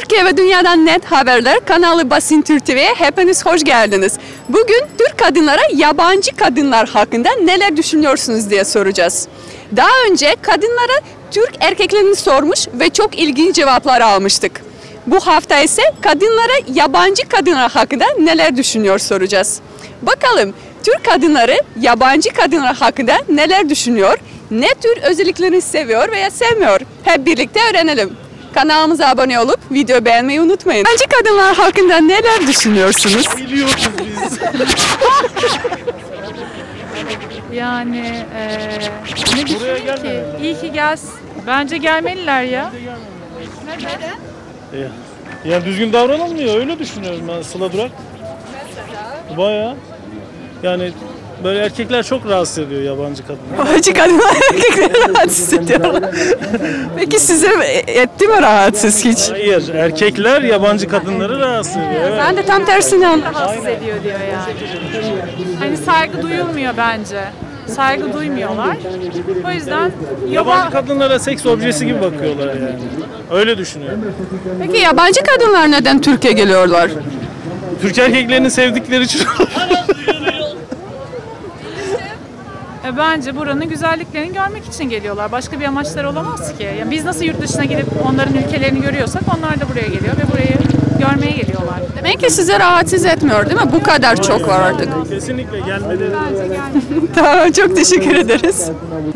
Türkiye ve Dünya'dan Net Haberler kanalı Basın Türk TV'ye hepiniz hoş geldiniz. Bugün Türk kadınlara yabancı kadınlar hakkında neler düşünüyorsunuz diye soracağız. Daha önce kadınlara Türk erkeklerini sormuş ve çok ilginç cevaplar almıştık. Bu hafta ise kadınlara yabancı kadınlar hakkında neler düşünüyor soracağız. Bakalım Türk kadınları yabancı kadınlar hakkında neler düşünüyor, ne tür özelliklerini seviyor veya sevmiyor. Hep birlikte öğrenelim. Kanalımıza abone olup video beğenmeyi unutmayın. Yabancı kadınlar hakkında neler düşünüyorsunuz? Biliyoruz biz. Yani ne düşünüyor ki? İyi ki gelsin. Bence gelmeliler ya. Neden? Ya düzgün davranılmıyor, öyle düşünüyorum ben Sıla Durak. Mesela? Bayağı. Yani böyle erkekler çok rahatsız ediyor yabancı kadınlar. Yabancı kadınlar erkekleri rahatsız ediyorlar. Peki size etti mi rahatsız hiç? Hayır, erkekler yabancı kadınları rahatsız ediyor. Evet. Ben de tam tersini anladım. Rahatsız ediyor diyor yani. Hani saygı duyulmuyor bence. Saygı duymuyorlar. O yüzden yabancı kadınlara seks objesi gibi bakıyorlar yani. Öyle düşünüyorum. Peki yabancı kadınlar neden Türkiye geliyorlar? Türk erkeklerini sevdikleri için. Bence buranın güzelliklerini görmek için geliyorlar. Başka bir amaçları olamaz ki. Yani biz nasıl yurt dışına gidip onların ülkelerini görüyorsak onlar da buraya geliyor ve burayı görmeye geliyorlar. Demek ki size rahatsız etmiyor değil mi? Bu kadar çok var artık. Kesinlikle gelmedi. Tamam, çok teşekkür ederiz.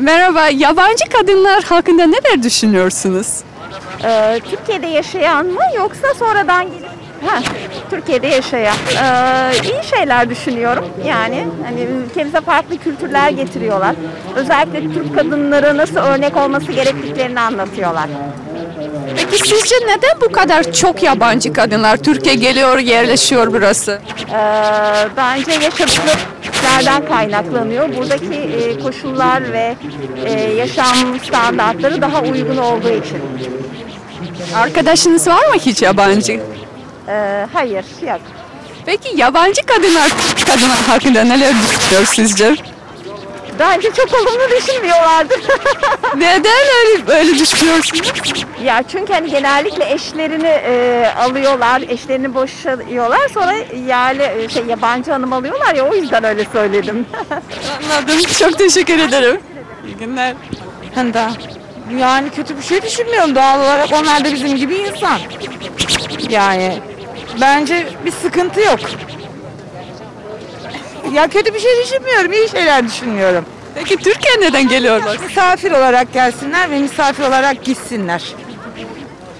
Merhaba, yabancı kadınlar hakkında neler düşünüyorsunuz? Türkiye'de yaşayan mı yoksa sonradan gelip? Türkiye'de yaşayan. İyi şeyler düşünüyorum. Yani hani ülkemize farklı kültürler getiriyorlar. Özellikle Türk kadınları nasıl örnek olması gerektiklerini anlatıyorlar. Peki sizce neden bu kadar çok yabancı kadınlar Türkiye geliyor, yerleşiyor burası? Bence yaşadıklarından kaynaklanıyor. Buradaki koşullar ve yaşam standartları daha uygun olduğu için. Arkadaşınız var mı hiç yabancı? Hayır, yok. Peki yabancı kadınlar hakkında neler düşünüyor sizce? Bence çok olumlu düşünmüyorlardır. Neden öyle düşünüyorsunuz? Ya çünkü hani genellikle eşlerini alıyorlar, eşlerini boşalıyorlar, sonra yerli, yabancı hanım alıyorlar ya, o yüzden öyle söyledim. Anladım, çok teşekkür ederim. İyi günler. Yani kötü bir şey düşünmüyorum, doğal olarak onlar da bizim gibi insan. Yani bence bir sıkıntı yok. Ya kötü bir şey düşünmüyorum, iyi şeyler düşünüyorum. Peki Türkiye'ye neden geliyorlar? Misafir olarak gelsinler ve misafir olarak gitsinler.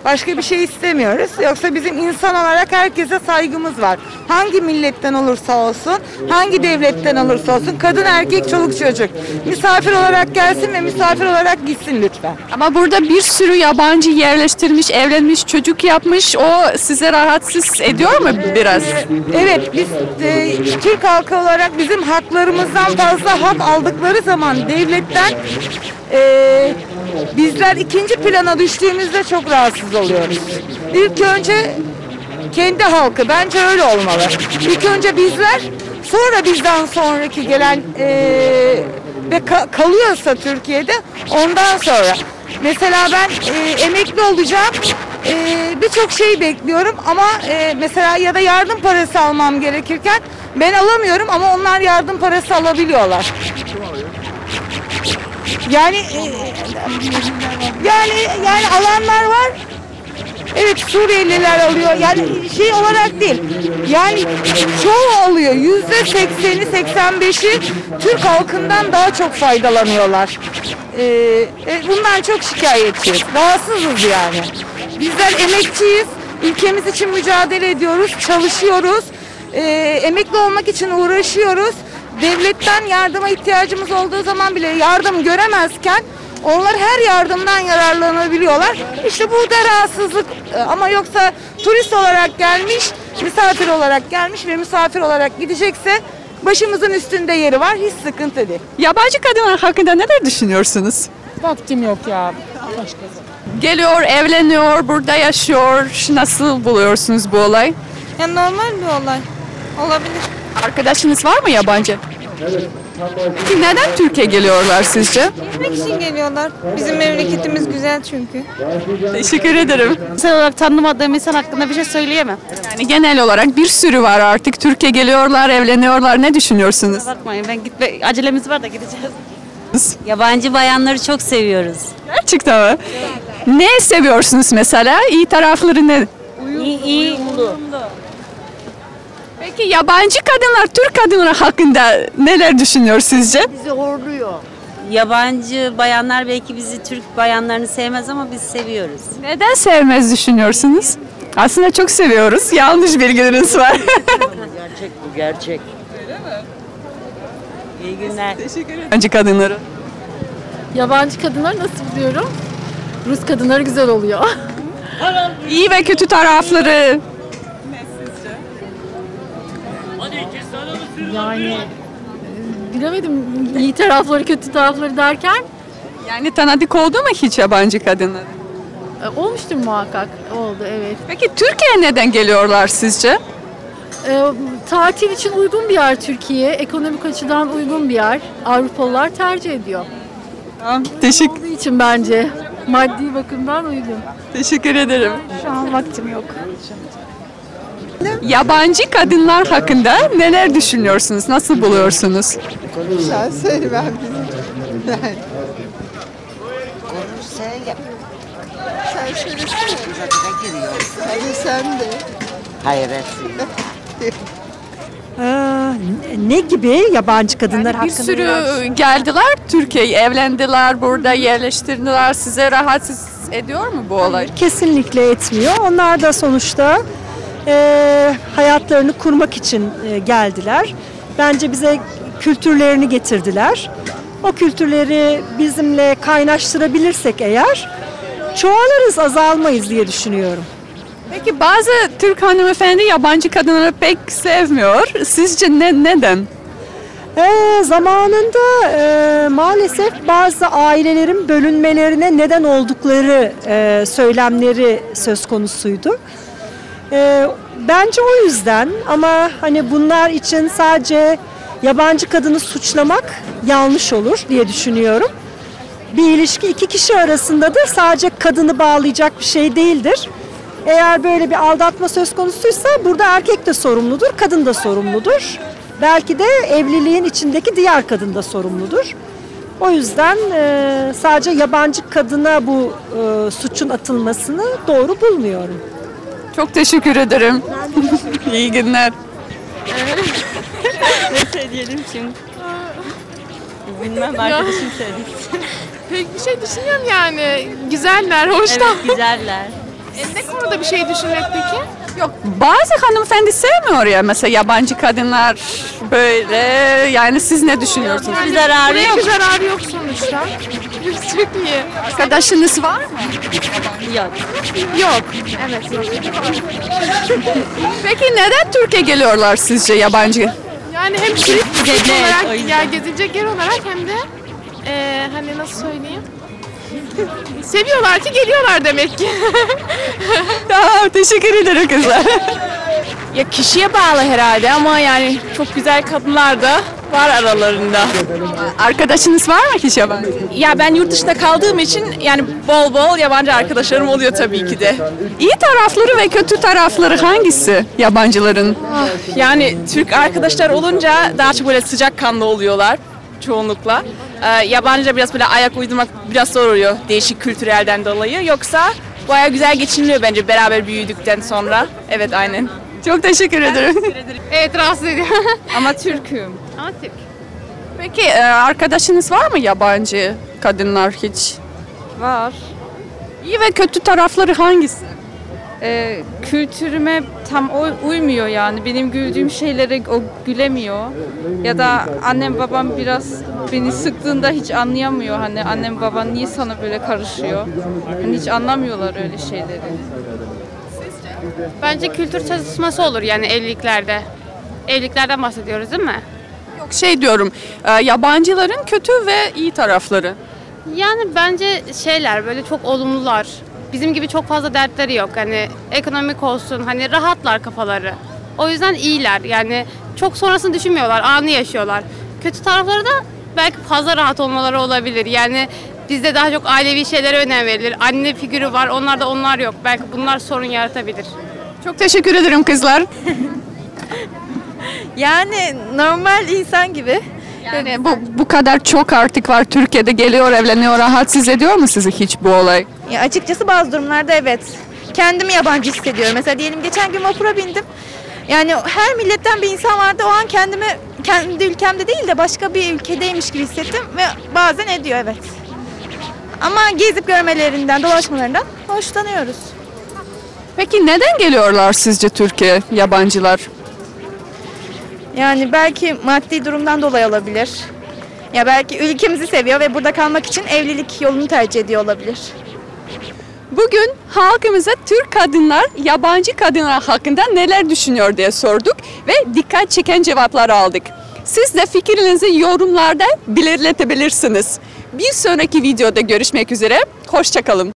Başka bir şey istemiyoruz. Yoksa bizim insan olarak herkese saygımız var. Hangi milletten olursa olsun, hangi devletten olursa olsun, kadın, erkek, çoluk, çocuk. Misafir olarak gelsin ve misafir olarak gitsin lütfen. Ama burada bir sürü yabancı yerleştirmiş, evlenmiş, çocuk yapmış. O size rahatsız ediyor mu biraz? Evet, biz Türk halkı olarak bizim haklarımızdan fazla hak aldıkları zaman devletten bizler ikinci plana düştüğümüzde çok rahatsız oluyoruz. İlk önce kendi halkı, bence öyle olmalı. İlk önce bizler, sonra bizden sonraki gelen ve kalıyorsa Türkiye'de, ondan sonra. Mesela ben emekli olacağım, birçok şey bekliyorum ama mesela ya da yardım parası almam gerekirken ben alamıyorum ama onlar yardım parası alabiliyorlar. Yani alanlar var. Evet, Suriyeliler alıyor. Yani şey olarak değil. Yani çoğu alıyor. %80'i, 85'i Türk halkından daha çok faydalanıyorlar. Bundan çok şikayetçiyiz. Rahatsızız yani. Bizler emekçiyiz. Ülkemiz için mücadele ediyoruz. Çalışıyoruz. Emekli olmak için uğraşıyoruz. Devletten yardıma ihtiyacımız olduğu zaman bile yardım göremezken onlar her yardımdan yararlanabiliyorlar. İşte burada rahatsızlık, ama yoksa turist olarak gelmiş, misafir olarak gelmiş ve misafir olarak gidecekse başımızın üstünde yeri var, hiç sıkıntı değil. Yabancı kadınlar hakkında neler düşünüyorsunuz? Vaktim yok ya. Geliyor, evleniyor, burada yaşıyor. Nasıl buluyorsunuz bu olay? Ya normal bir olay. Olabilir. Arkadaşınız var mı yabancı? Evet. Peki neden Türkiye geliyorlar sizce? Yemek için geliyorlar. Bizim memleketimiz güzel çünkü. Teşekkür ederim. Genel olarak tanımadığım insan hakkında bir şey söyleyemem. Yani genel olarak bir sürü var artık. Türkiye geliyorlar, evleniyorlar. Ne düşünüyorsunuz? Bakmayın, acelemiz var da gideceğiz. Yabancı bayanları çok seviyoruz. Gerçekten mi? Evet. Ne seviyorsunuz mesela? İyi tarafları ne? Uyumlu. Peki yabancı kadınlar Türk kadınları hakkında neler düşünüyor sizce? Bizi horluyor. Yabancı bayanlar belki bizi Türk bayanlarını sevmez ama biz seviyoruz. Neden sevmez düşünüyorsunuz? Aslında çok seviyoruz. Yanlış bilgileriniz var. Gerçek bu, gerçek. Öyle mi? İyi günler. Teşekkür ederim. Yabancı kadınları. Yabancı kadınlar nasıl biliyorum? Rus kadınları güzel oluyor. İyi ve kötü tarafları. Yani bilemedim iyi tarafları kötü tarafları derken. Yani tanıdık oldu mu hiç yabancı kadınlar? Olmuştur muhakkak, oldu evet. Peki Türkiye'ye neden geliyorlar sizce? Tatil için uygun bir yer Türkiye, ekonomik açıdan uygun bir yer. Avrupalılar tercih ediyor. Tamam, teşekkür. Olduğu için bence maddi bakımdan uygun. Teşekkür ederim. Şu an vaktim yok. Yabancı kadınlar hakkında neler düşünüyorsunuz? Nasıl buluyorsunuz? Sen söyle ben bize. Sen şöyle giriyor. Hadi sen de. Hayır ne gibi yabancı kadınlar yani hakkında? Bir sürü geldiler Türkiye'ye, evlendiler, burada yerleştirdiler. Size rahatsız ediyor mu bu olay? Kesinlikle etmiyor. Onlar da sonuçta hayatlarını kurmak için geldiler. Bence bize kültürlerini getirdiler. O kültürleri bizimle kaynaştırabilirsek eğer çoğalırız, azalmayız diye düşünüyorum. Peki bazı Türk hanımefendi yabancı kadınları pek sevmiyor. Sizce neden? Zamanında maalesef bazı ailelerin bölünmelerine neden oldukları söylemleri söz konusuydu. Bence o yüzden ama hani bunlar için sadece yabancı kadını suçlamak yanlış olur diye düşünüyorum. Bir ilişki iki kişi arasındadır, sadece kadını bağlayacak bir şey değildir. Eğer böyle bir aldatma söz konusuysa burada erkek de sorumludur, kadın da sorumludur. Belki de evliliğin içindeki diğer kadın da sorumludur. O yüzden sadece yabancı kadına bu suçun atılmasını doğru bulmuyorum. Çok teşekkür ederim. İyi günler. Ne söyleyelim şimdi? Bilmem, arkadaşım söylesin. Pek bir şey düşünüyorum yani. Güzeller, hoşlar. Evet, güzeller. Ne konuda bir şey düşünmek peki? Yok, bazı hanımefendi sevmiyor ya mesela yabancı kadınlar böyle. Yani siz ne düşünüyorsunuz? Yani, zararı yok sonuçta. Çok iyi. Arkadaşınız var mı? Yok. Yok. Evet. Yok. Peki neden Türkiye geliyorlar sizce yabancı? Yani hem turist olarak ya gezilecek yer olarak hem de hani nasıl söyleyeyim? Seviyorlar ki geliyorlar demek ki. Tamam, teşekkür ederim kızlar. Ya kişiye bağlı herhalde ama yani çok güzel kadınlar da var aralarında. Arkadaşınız var mı hiç yabancı? Ya ben yurt dışında kaldığım için yani bol bol yabancı arkadaşlarım oluyor tabii ki de. İyi tarafları ve kötü tarafları hangisi yabancıların? Yani Türk arkadaşlar olunca daha çok böyle sıcakkanlı oluyorlar çoğunlukla. Yabancılar biraz böyle ayak uydurmak biraz zor oluyor değişik kültürelden dolayı. Yoksa bayağı güzel geçiniliyor bence beraber büyüdükten sonra. Evet aynen. Çok teşekkür ederim. Evet, rahatsız ediyorum. Ama Türk'üm. Ama Türk. Peki arkadaşınız var mı yabancı kadınlar hiç? Var. İyi ve kötü tarafları hangisi? Kültürüme tam uymuyor yani. Benim güldüğüm şeylere o gülemiyor. Ya da annem babam biraz beni sıktığında hiç anlayamıyor. Hani annem baban niye sana böyle karışıyor? Hani hiç anlamıyorlar öyle şeyleri. Bence kültür çatışması olur yani evliliklerde. Evliliklerden bahsediyoruz değil mi? Yok şey diyorum, yabancıların kötü ve iyi tarafları. Yani bence şeyler böyle çok olumlular. Bizim gibi çok fazla dertleri yok. Hani ekonomik olsun, hani rahatlar kafaları. O yüzden iyiler yani çok sonrasını düşünmüyorlar, anı yaşıyorlar. kötü tarafları da belki fazla rahat olmaları olabilir. Yani bizde daha çok ailevi şeylere önem verilir. Anne figürü var, onlarda onlar yok. Belki bunlar sorun yaratabilir. Çok teşekkür ederim kızlar. Yani normal insan gibi. Yani bu kadar çok artık var Türkiye'de, geliyor, evleniyor. Rahatsız ediyor mu sizi hiç bu olay? Ya açıkçası bazı durumlarda evet. Kendimi yabancı hissediyorum. Mesela diyelim geçen gün vapura bindim. Yani her milletten bir insan vardı. O an kendimi kendi ülkemde değil de başka bir ülkedeymiş gibi hissettim ve bazen ediyor evet. Ama gezip görmelerinden, dolaşmalarından hoşlanıyoruz. Peki neden geliyorlar sizce Türkiye yabancılar? Yani belki maddi durumdan dolayı olabilir. Ya belki ülkemizi seviyor ve burada kalmak için evlilik yolunu tercih ediyor olabilir. Bugün halkımıza Türk kadınlar yabancı kadınlar hakkında neler düşünüyor diye sorduk ve dikkat çeken cevaplar aldık. Siz de fikrinizi yorumlarda belirtebilirsiniz. Bir sonraki videoda görüşmek üzere. Hoşça kalın.